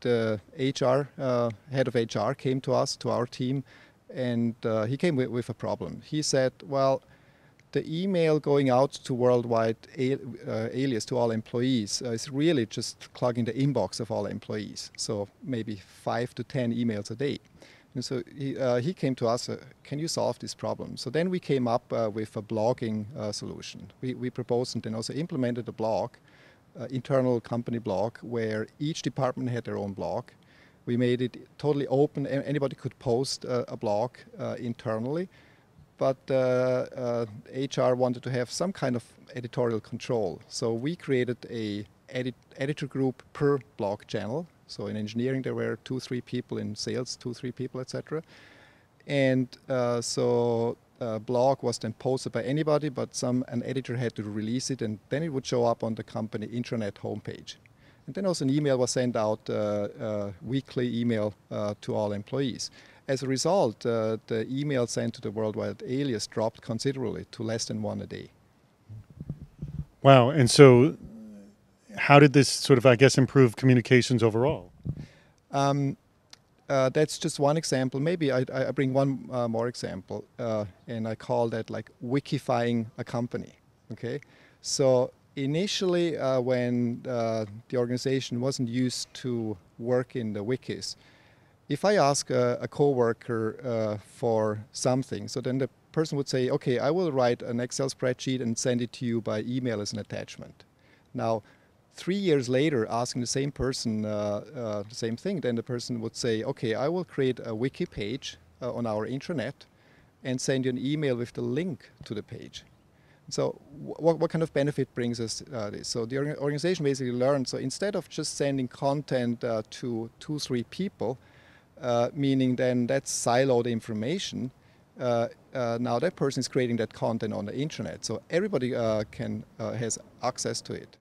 the HR, head of HR came to us, to our team, and he came with a problem. He said, well, the email going out to worldwide alias to all employees is really just clogging the inbox of all employees. So maybe 5 to 10 emails a day. And so he came to us, can you solve this problem? So then we came up with a blogging solution. We proposed and then also implemented a blog, internal company blog, where each department had their own blog. We made it totally open. Anybody could post a blog internally. But HR wanted to have some kind of editorial control. So we created a editor group per blog channel. So in engineering, there were 2-3 people, in sales, 2-3 people, etc. And so a blog was then posted by anybody, but an editor had to release it, and then it would show up on the company intranet homepage. And then also an email was sent out, weekly email to all employees. As a result, the email sent to the worldwide alias dropped considerably to less than 1 a day. Wow. And so how did this sort of, I guess, improve communications overall? That's just one example. Maybe I bring one more example, and I call that like wikifying a company. Okay. So initially, when the organization wasn't used to work in the wikis, if I ask a coworker for something, so then the person would say, okay, I will write an Excel spreadsheet and send it to you by email as an attachment. Now, 3 years later, asking the same person the same thing, then the person would say, okay, I will create a wiki page on our intranet and send you an email with the link to the page. So what kind of benefit brings us this? So the organization basically learned, so instead of just sending content to 2-3 people, meaning then that's siloed information. Now that person is creating that content on the intranet, so everybody has access to it.